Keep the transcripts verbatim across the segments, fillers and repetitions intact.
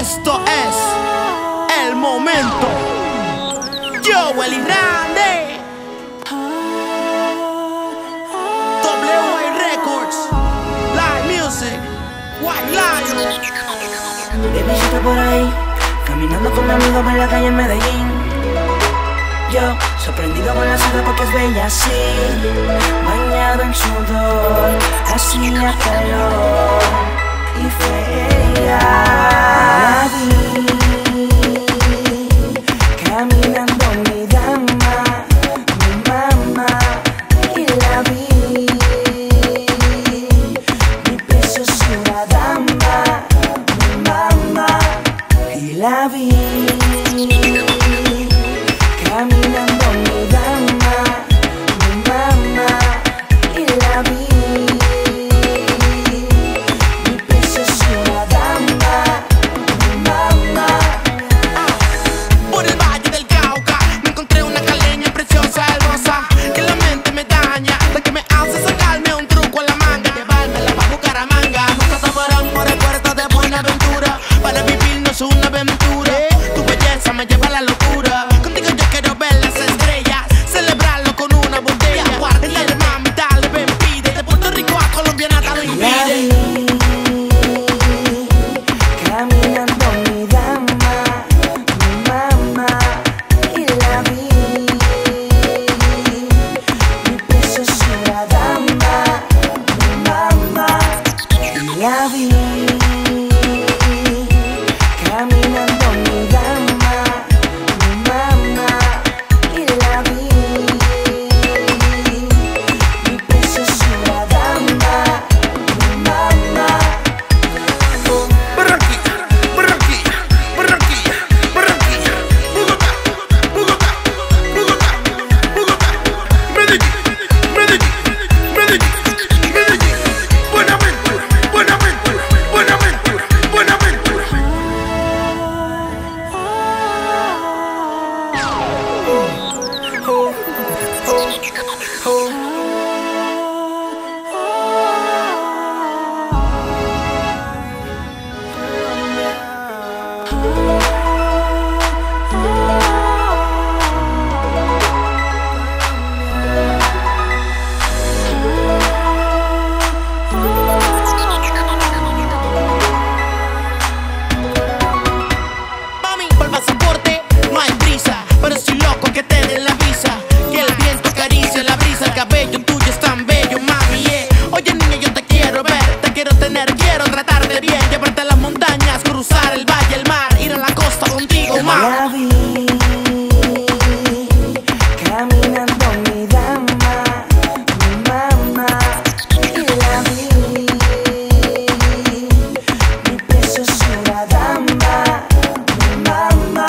Esto es el momento. Jowell y Randy, Doble W Y Records, Live Music, White Lion. Baby, yo estoy por ahí, caminando con amigos por la calle en Medellín. Yo, sorprendido con la ciudad porque es bella así, bañado en sudor, hacía calor y fue ella. La vi caminando, mi dama, mi mamá, y la vi, mi preciosura dama, mi mamá, y la vi. Caminando, mi dama, mi mamá, y la vi. Mi preciosura dama, mi mamá. Ah, por el valle del Cauca me encontré una caleña preciosa, hermosa, que la mente me daña, la que me hace sacarme un truco a la manga, llevármela pa' Bucaramanga. Un catamarán por el puerto de Buenaventura, para vivirnos una aventura. Tu belleza me lleva a la locura. La vi caminando, mi dama, mi mamá, y la vi. Mi preciosura dama, mi mamá. Por aquí, por aquí, por aquí, por aquí. Bogotá, Bogotá, Bogotá, Bogotá. Medellín, Medellín, Medellín, Medellín. Buenaventura, Buenaventura. La vi caminando, mi dama, mi mamá, y la vi. Mi preciosura dama, mi mamá,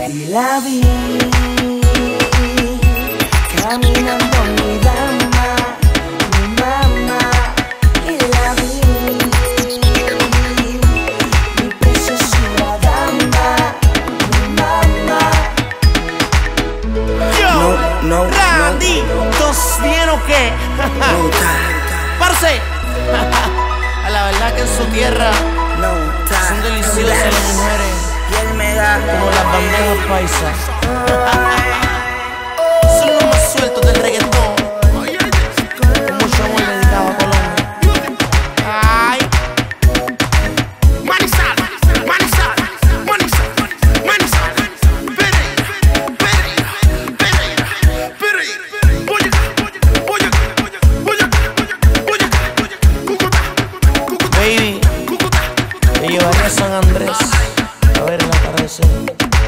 y la vi. Caminando, mi dama, mi mamá, y la vi. Mi preciosura dama. No, Randy, ¿tos bien o qué? Parce, a la verdad que en su tierra son deliciosas las mujeres, como las banderas paisas. Son los más sueltos del reggaetón. Con mucho amor dedicado a Colombia. Ay, Manizal, Manizal, Manizal, Manizal, Pereira, Pereira, Pereira. Baby, te llevaré a San Andrés a ver el atardecer.